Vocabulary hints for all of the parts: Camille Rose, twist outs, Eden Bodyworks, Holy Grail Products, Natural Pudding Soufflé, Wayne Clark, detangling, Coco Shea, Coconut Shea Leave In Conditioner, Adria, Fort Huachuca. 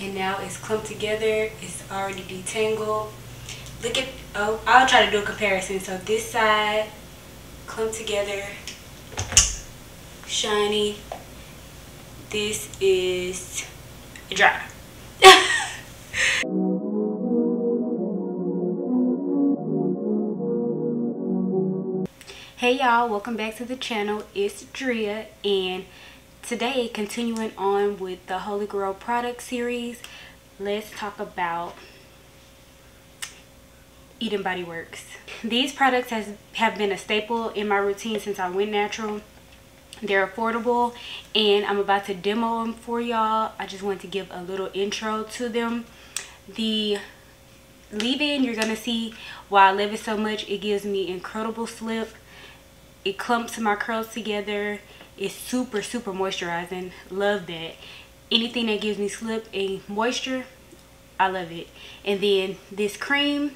and now it's clumped together. It's already detangled. Look at, oh, I'll try to do a comparison. So this side, clumped together, shiny. This is dry. Hey y'all, welcome back to the channel. It's Adria, and today, continuing on with the Holy Grail product series, let's talk about Eden Bodyworks. These products have been a staple in my routine since I went natural. They're affordable, and I'm about to demo them for y'all. I just want to give a little intro to them. The leave-in, you're gonna see why I love it so much. It gives me incredible slip. It clumps my curls together. It's super, super moisturizing. Love that. Anything that gives me slip and moisture, I love it. And then this cream,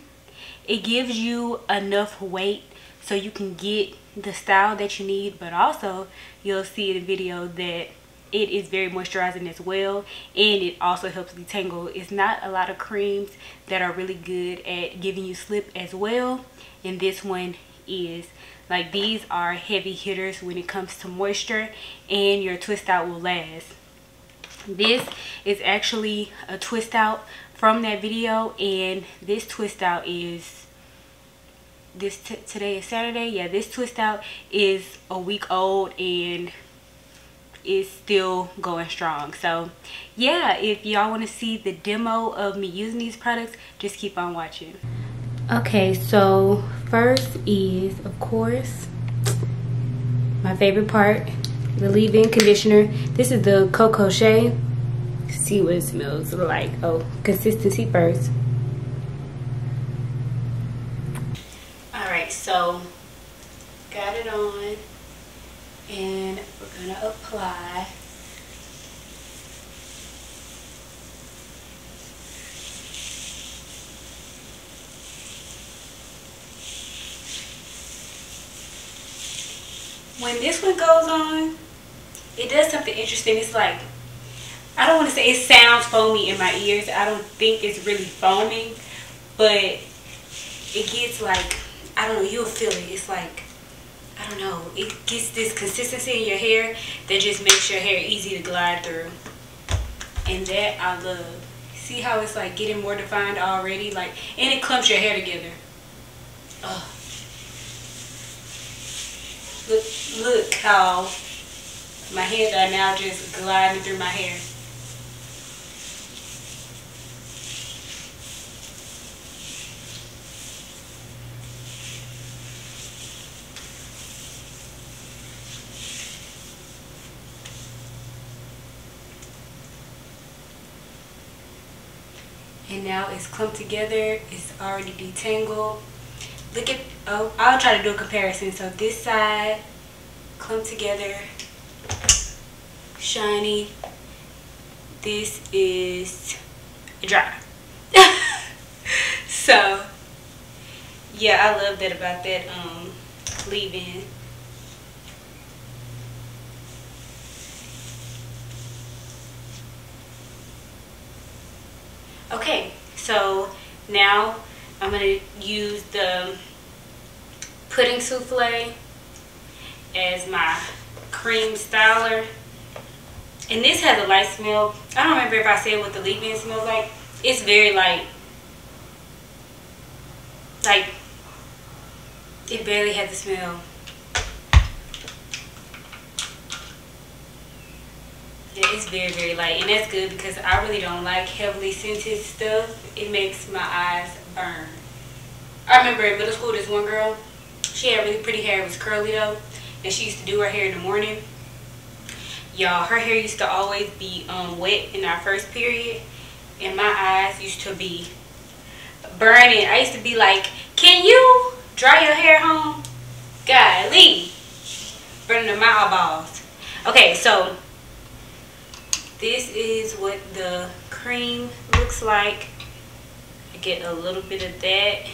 it gives you enough weight so you can get the style that you need, but also you'll see in the video that it is very moisturizing as well, and it also helps detangle. It's not a lot of creams that are really good at giving you slip as well, and this one is. Like, these are heavy hitters when it comes to moisture, and your twist out will last. This is actually a twist out from that video, and this twist out is today is Saturday. Yeah, this twist out is a week old and is still going strong. So yeah, if y'all want to see the demo of me using these products, just keep on watching. Okay, so first is, of course, my favorite part, the leave-in conditioner. This is the Coco Shea. See what it smells like. Oh, consistency first. Alright, so got it on, and we're gonna apply. When this one goes on, it does something interesting. It's like, I don't want to say it sounds foamy in my ears. I don't think it's really foaming, but it gets like, I don't know, you'll feel it. It's like, I don't know, it gets this consistency in your hair that just makes your hair easy to glide through. And that I love. See how it's like getting more defined already? Like, and it clumps your hair together. Ugh. Look how my hands are now just gliding through my hair. And now it's clumped together. It's already detangled. Look at, oh, I'll try to do a comparison. So this side, clumped together, shiny. This is dry. So yeah, I love that about that leave-in. Okay, so now I'm going to use the pudding souffle as my cream styler. And this has a light smell. I don't remember if I said what the leave-in smells like. It's very light. Like, it barely has a smell. Yeah, it's very, very light. And that's good because I really don't like heavily scented stuff. It makes my eyes burn. I remember in middle school, this one girl, she had really pretty hair. It was curly though, and she used to do her hair in the morning. Y'all, her hair used to always be wet in our first period, and my eyes used to be burning. I used to be like, can you dry your hair home? Golly, burning my eyeballs. Okay, so this is what the cream looks like. I get a little bit of that.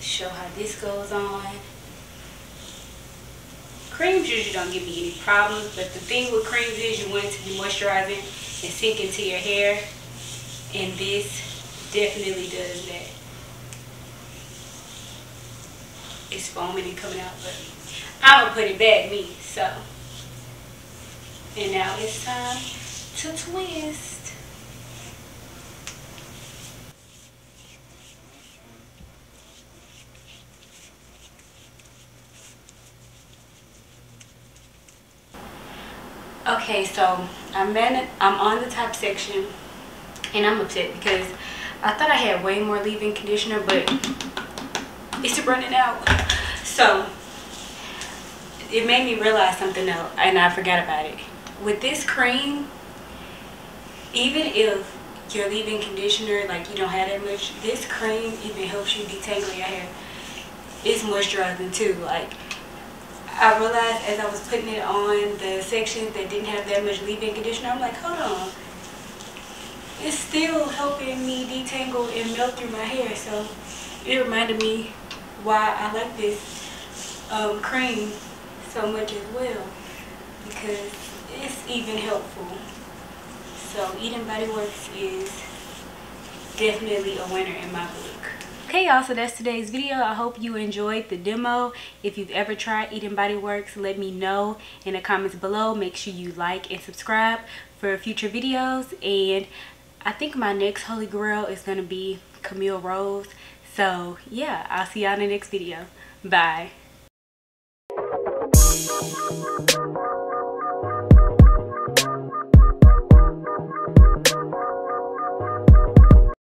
Show how this goes on. Creams usually don't give me any problems, but the thing with creams is you want it to be moisturizing and sink into your hair, and this definitely does that. It's foaming and coming out, but I'm gonna put it back me. So, and now it's time to twist. Okay, so I'm on the top section, and I'm upset because I thought I had way more leave-in conditioner, but it's running out. So it made me realize something though, and I forgot about it. With this cream, even if your leave-in conditioner, like, you don't have that much, this cream even helps you detangle your hair. It's moisturizing too. Like, I realized as I was putting it on the sections that didn't have that much leave-in conditioner, I'm like, hold on, it's still helping me detangle and melt through my hair. So it reminded me why I like this cream so much as well, because it's even helpful. So Eden Bodyworks is definitely a winner in my book. Okay y'all, so that's today's video. I hope you enjoyed the demo. If you've ever tried Eden Bodyworks, let me know in the comments below. Make sure you like and subscribe for future videos, and I think my next holy grail is gonna be Camille Rose. So yeah, I'll see y'all in the next video. Bye.